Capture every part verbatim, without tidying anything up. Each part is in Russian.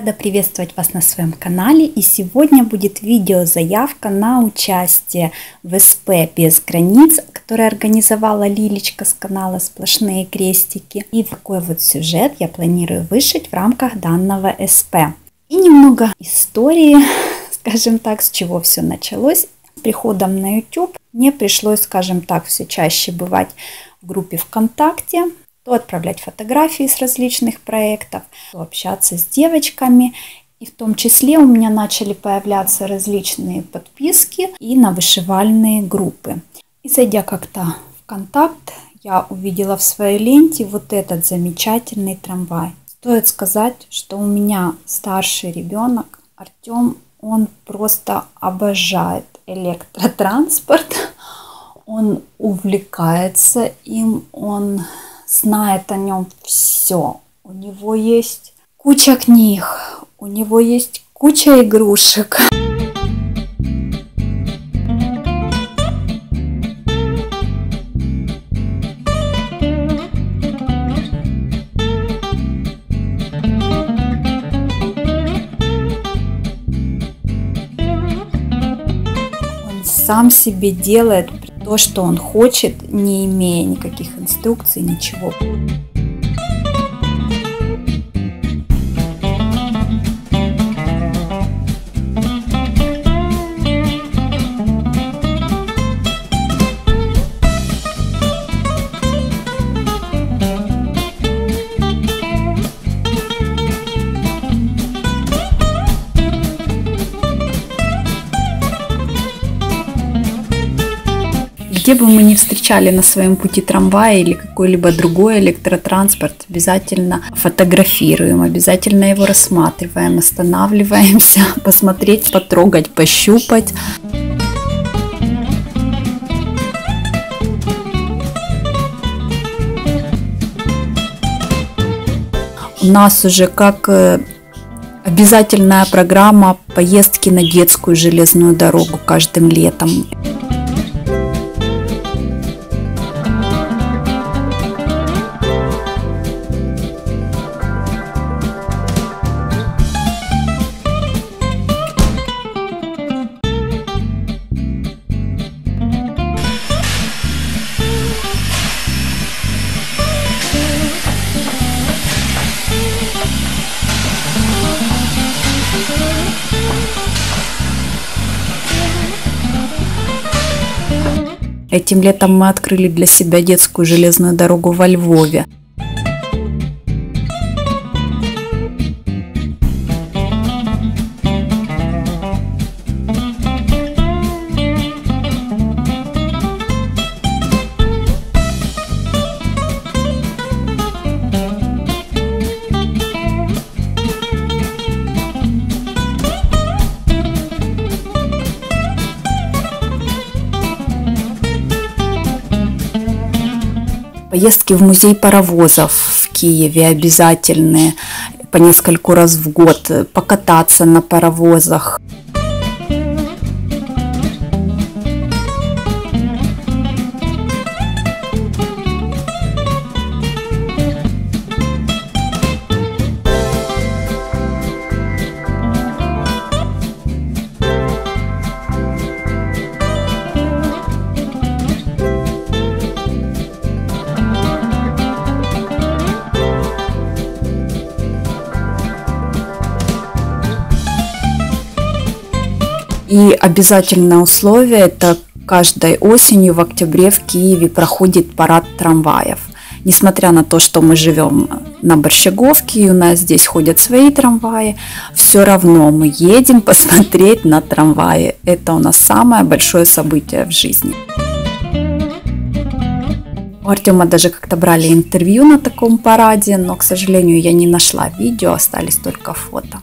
Рада приветствовать вас на своем канале, и сегодня будет видеозаявка на участие в СП «Без границ», которое организовала Лилечка с канала «Сплошные крестики». И такой вот сюжет я планирую вышить в рамках данного СП. И немного истории, скажем так, с чего все началось. С приходом на YouTube мне пришлось, скажем так, все чаще бывать в группе ВКонтакте, то отправлять фотографии с различных проектов, то общаться с девочками. И в том числе у меня начали появляться различные подписки и на вышивальные группы. И зайдя как-то в контакт, я увидела в своей ленте вот этот замечательный трамвай. Стоит сказать, что у меня старший ребенок Артем, он просто обожает электротранспорт. Он увлекается им, он знает о нем все. У него есть куча книг, у него есть куча игрушек. Он сам себе делает то, что он хочет, не имея никаких инструкций, ничего. Где бы мы ни встречали на своем пути трамвай или какой-либо другой электротранспорт, обязательно фотографируем, обязательно его рассматриваем, останавливаемся, посмотреть, потрогать, пощупать. У нас уже как обязательная программа поездки на детскую железную дорогу каждым летом. Этим летом мы открыли для себя детскую железную дорогу во Львове. Поездки в музей паровозов в Киеве обязательные, по нескольку раз в год, покататься на паровозах. И обязательное условие – это каждой осенью в октябре в Киеве проходит парад трамваев. Несмотря на то, что мы живем на Борщаговке, и у нас здесь ходят свои трамваи, все равно мы едем посмотреть на трамваи. Это у нас самое большое событие в жизни. У Артема даже как-то брали интервью на таком параде, но, к сожалению, я не нашла видео, остались только фото.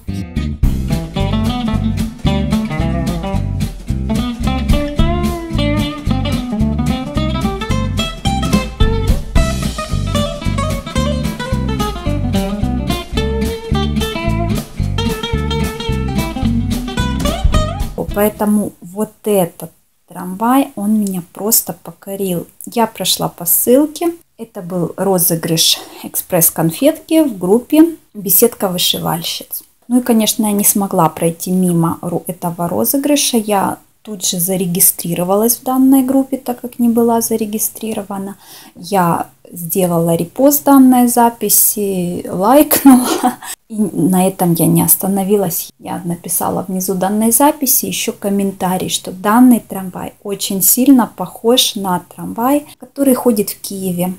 Поэтому вот этот трамвай, он меня просто покорил. Я прошла по ссылке. Это был розыгрыш экспресс-конфетки в группе «Беседка вышивальщиц». Ну и, конечно, я не смогла пройти мимо этого розыгрыша. Я тут же зарегистрировалась в данной группе, так как не была зарегистрирована. Я сделала репост данной записи, лайкнула. И на этом я не остановилась. Я написала внизу данной записи еще комментарий, что данный трамвай очень сильно похож на трамвай, который ходит в Киеве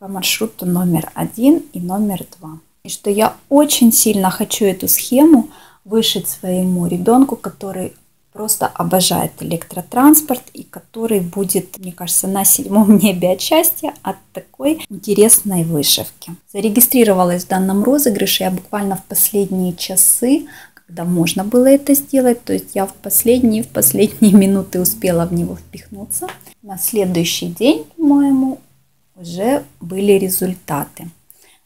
по маршруту номер один и номер два. И что я очень сильно хочу эту схему вышить своему ребенку, который просто обожает электротранспорт и который будет, мне кажется, на седьмом небе от счастья от такой интересной вышивки. Зарегистрировалась в данном розыгрыше я буквально в последние часы, когда можно было это сделать. То есть я в последние, в последние минуты успела в него впихнуться. На следующий день, по-моему, уже были результаты.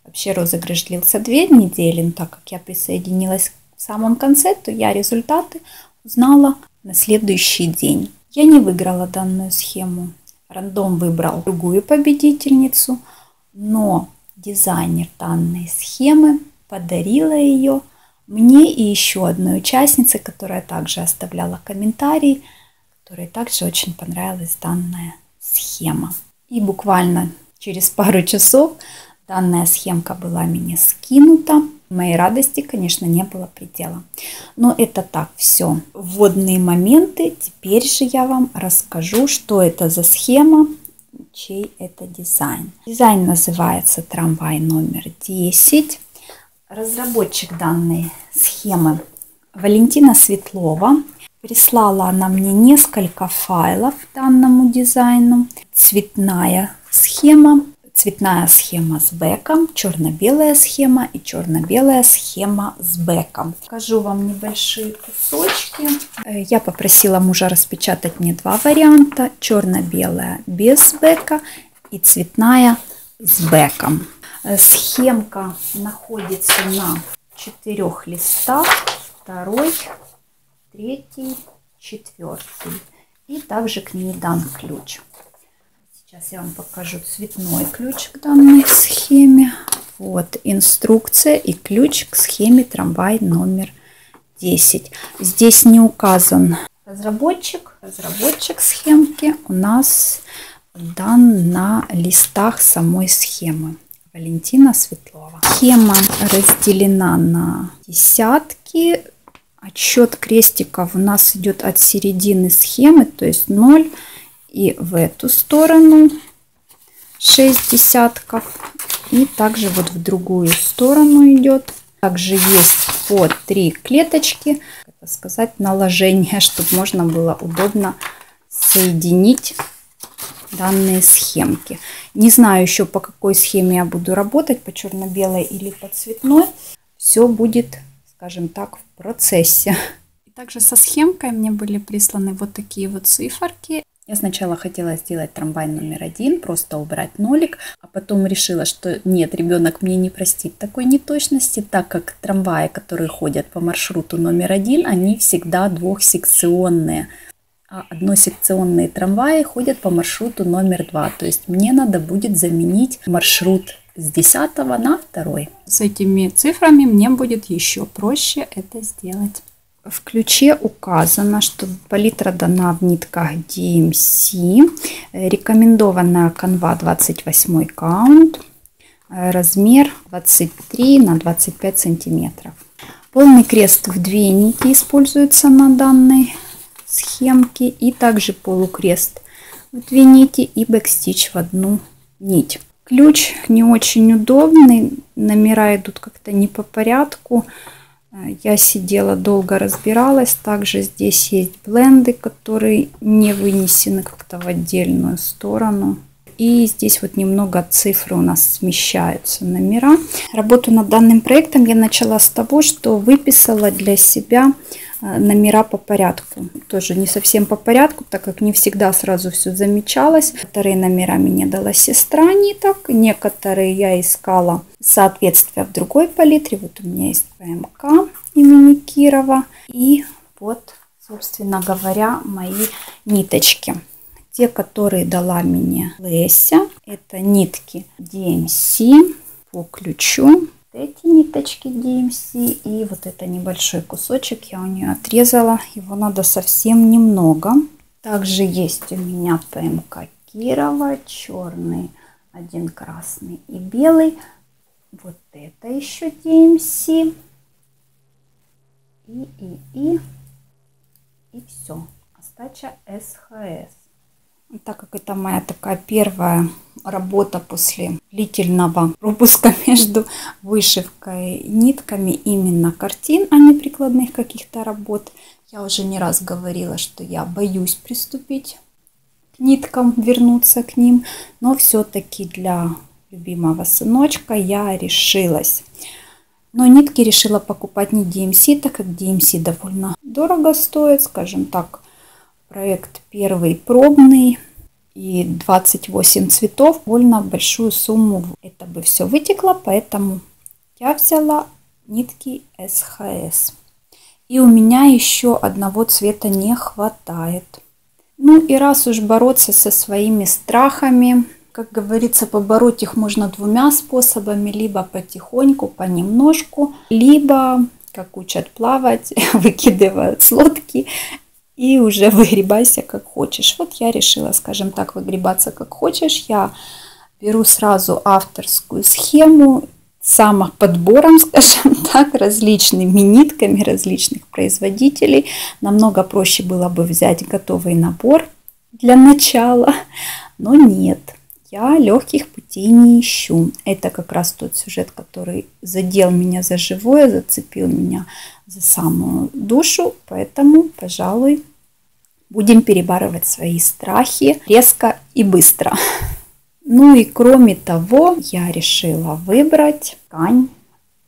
Вообще розыгрыш длился две недели, но так как я присоединилась в самом конце, то я результаты узнала на следующий день. Я не выиграла данную схему. Рандом выбрал другую победительницу, но дизайнер данной схемы подарила ее мне и еще одной участнице, которая также оставляла комментарий, которой также очень понравилась данная схема. И буквально через пару часов данная схемка была мне скинута. Моей радости, конечно, не было предела. Но это так все. Вводные моменты. Теперь же я вам расскажу, что это за схема, чей это дизайн. Дизайн называется трамвай номер десять. Разработчик данной схемы Валентина Светлова. Прислала она мне несколько файлов данному дизайну. Цветная схема. Цветная схема с бэком, черно-белая схема и черно-белая схема с бэком. Покажу вам небольшие кусочки. Я попросила мужа распечатать мне два варианта. Черно-белая без бэка и цветная с бэком. Схемка находится на четырех листах. Второй, третий, четвертый. И также к ней дан ключ. Сейчас я вам покажу цветной ключ к данной схеме. Вот инструкция и ключ к схеме трамвай номер десять. Здесь не указан разработчик. Разработчик схемки у нас дан на листах самой схемы. Валентина Светлова. Схема разделена на десятки. Отсчет крестиков у нас идет от середины схемы, то есть ноль. И в эту сторону шесть десятков. И также вот в другую сторону идет. Также есть по три клеточки. Так сказать, наложение, чтобы можно было удобно соединить данные схемки. Не знаю еще, по какой схеме я буду работать. По черно-белой или по цветной. Все будет, скажем так, в процессе. Также со схемкой мне были присланы вот такие вот циферки. Я сначала хотела сделать трамвай номер один, просто убрать нолик, а потом решила, что нет, ребенок мне не простит такой неточности, так как трамваи, которые ходят по маршруту номер один, они всегда двухсекционные, а односекционные трамваи ходят по маршруту номер два, то есть мне надо будет заменить маршрут с десятого на два. С этими цифрами мне будет еще проще это сделать. В ключе указано, что палитра дана в нитках ди эм си, рекомендованная канва двадцать восемь каунт, размер двадцать три на двадцать пять сантиметров. Полный крест в две нити используется на данной схемке, и также полукрест в две нити и бэкстич в одну нить. Ключ не очень удобный, номера идут как-то не по порядку. Я сидела, долго разбиралась. Также здесь есть бленды, которые не вынесены как-то в отдельную сторону. И здесь вот немного цифры у нас смещаются, номера. Работу над данным проектом я начала с того, что выписала для себя номера по порядку. Тоже не совсем по порядку, так как не всегда сразу все замечалось. Некоторые номера мне дала сестра ниток, некоторые я искала соответствие в другой палитре. Вот у меня есть пэ эм ка имени Кирова. И вот, собственно говоря, мои ниточки. Те, которые дала мне Леся, это нитки ди эм си по ключу. эти ниточки ди эм си и вот это небольшой кусочек я у нее отрезала, его надо совсем немного. Также есть у меня ПМК Кирова, черный, один красный и белый. Вот это еще ди эм си. И, и, и, и все. Остача эс ха эс. Так как это моя такая первая работа после длительного пропуска между вышивкой и нитками, именно картин, а не прикладных каких-то работ. Я уже не раз говорила, что я боюсь приступить к ниткам, вернуться к ним, но все-таки для любимого сыночка я решилась. Но нитки решила покупать не ди эм си, так как ди эм си довольно дорого стоит, скажем так. Проект первый пробный и двадцать восемь цветов, больно большую сумму это бы все вытекло, поэтому я взяла нитки эс ха эс. И у меня еще одного цвета не хватает. Ну и раз уж бороться со своими страхами, как говорится, побороть их можно двумя способами, либо потихоньку, понемножку, либо, как учат плавать, выкидывают с лодки и уже выгребайся как хочешь. Вот я решила, скажем так, выгребаться как хочешь. Я беру сразу авторскую схему, сама подбором, скажем так, различными нитками различных производителей. Намного проще было бы взять готовый набор для начала, но нет. Я легких путей не ищу. Это как раз тот сюжет, который задел меня за живое, зацепил меня за самую душу. Поэтому, пожалуй, будем перебарывать свои страхи резко и быстро. Ну и кроме того, я решила выбрать ткань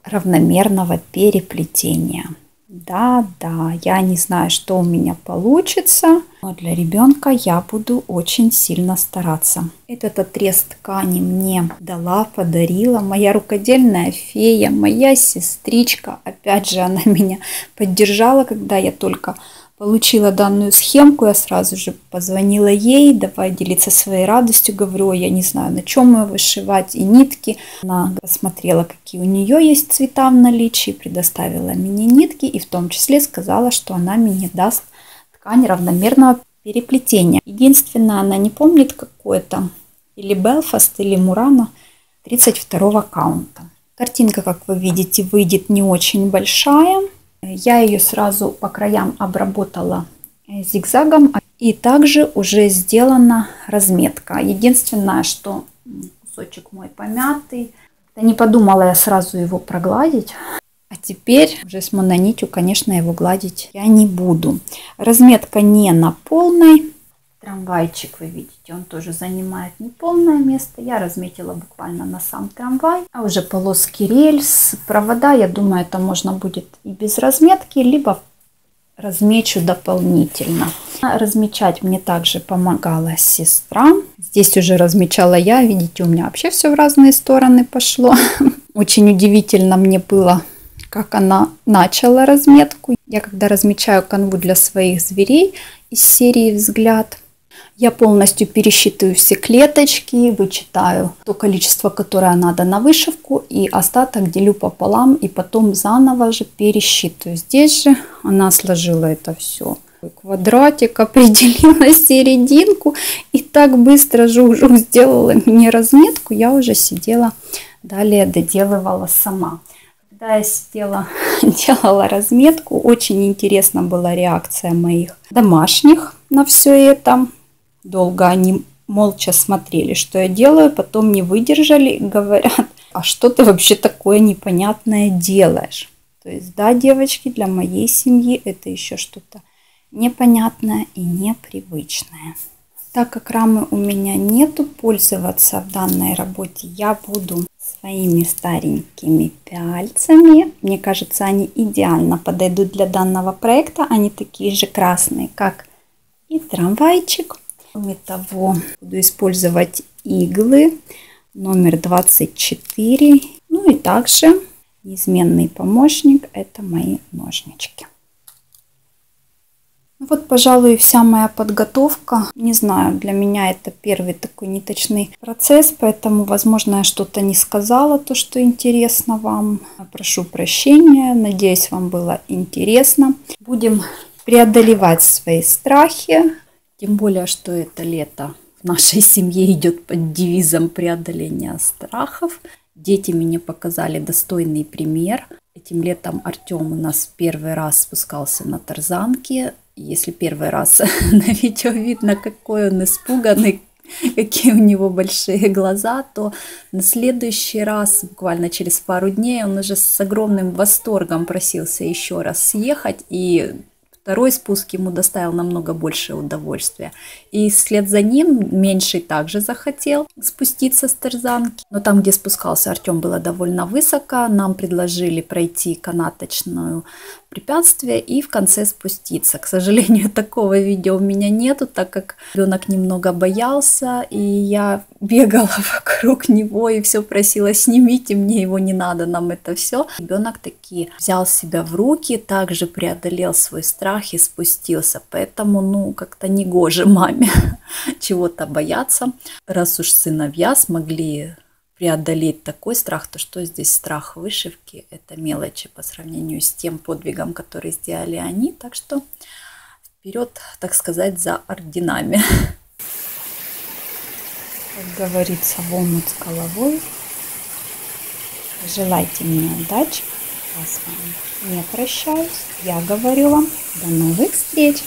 равномерного переплетения. Да-да, я не знаю, что у меня получится, но для ребенка я буду очень сильно стараться. Этот отрез ткани мне дала, подарила моя рукодельная фея, моя сестричка. Опять же, она меня поддержала, когда я только получила данную схемку, я сразу же позвонила ей, давай делиться своей радостью, говорю, я не знаю, на чем ее вышивать и нитки. Она посмотрела, какие у нее есть цвета в наличии, предоставила мне нитки и в том числе сказала, что она мне даст ткань равномерного переплетения. Единственное, она не помнит какое-то, или Белфаст, или Мурана, тридцать второго каунта. Картинка, как вы видите, выйдет не очень большая. Я ее сразу по краям обработала зигзагом, и также уже сделана разметка. Единственное, что кусочек мой помятый, да не подумала я сразу его прогладить. А теперь уже с мононитью, конечно, его гладить я не буду. Разметка не на полной. Трамвайчик, вы видите, он тоже занимает неполное место. Я разметила буквально на сам трамвай. А уже полоски рельс, провода, я думаю, это можно будет и без разметки, либо размечу дополнительно. Размечать мне также помогала сестра. Здесь уже размечала я. Видите, у меня вообще все в разные стороны пошло. Очень удивительно мне было, как она начала разметку. Я когда размечаю канву для своих зверей из серии «Взгляд», я полностью пересчитываю все клеточки, вычитаю то количество, которое надо на вышивку, и остаток делю пополам, и потом заново же пересчитываю. Здесь же она сложила это все. Квадратик, определила серединку, и так быстро жужжу сделала мне разметку. Я уже сидела, далее доделывала сама. Когда я сидела, делала разметку, очень интересна была реакция моих домашних на все это. Долго они молча смотрели, что я делаю, потом не выдержали, говорят, а что ты вообще такое непонятное делаешь? То есть, да, девочки, для моей семьи это еще что-то непонятное и непривычное. Так как рамы у меня нету, пользоваться в данной работе я буду своими старенькими пяльцами. Мне кажется, они идеально подойдут для данного проекта. Они такие же красные, как и трамвайчик. Кроме того, буду использовать иглы номер двадцать четыре. Ну и также неизменный помощник – это мои ножнички. Вот, пожалуй, вся моя подготовка. Не знаю, для меня это первый такой неточный процесс, поэтому, возможно, я что-то не сказала, то, что интересно вам. Прошу прощения, надеюсь, вам было интересно. Будем преодолевать свои страхи, тем более, что это лето в нашей семье идет под девизом преодоления страхов. Дети мне показали достойный пример. Этим летом Артем у нас первый раз спускался на тарзанке. Если первый раз на видео видно, какой он испуганный, какие у него большие глаза, то на следующий раз, буквально через пару дней, он уже с огромным восторгом просился еще раз съехать, и второй спуск ему доставил намного больше удовольствия. И вслед за ним меньший также захотел спуститься с тарзанки. Но там, где спускался Артем, было довольно высоко. Нам предложили пройти канаточную препятствие и в конце спуститься. К сожалению, такого видео у меня нету, так как ребенок немного боялся, и я бегала вокруг него и все просила: снимите мне его, не надо нам это все. Ребенок таки взял себя в руки, также преодолел свой страх и спустился. Поэтому, ну, как-то негоже маме чего-то бояться. Раз уж сыновья смогли преодолеть такой страх, то что здесь страх вышивки? Это мелочи по сравнению с тем подвигом, который сделали они. Так что вперед, так сказать, за орденами. Как говорится, в омут с головой. Желайте мне удачи. Я с вами не прощаюсь. Я говорю вам, до новых встреч!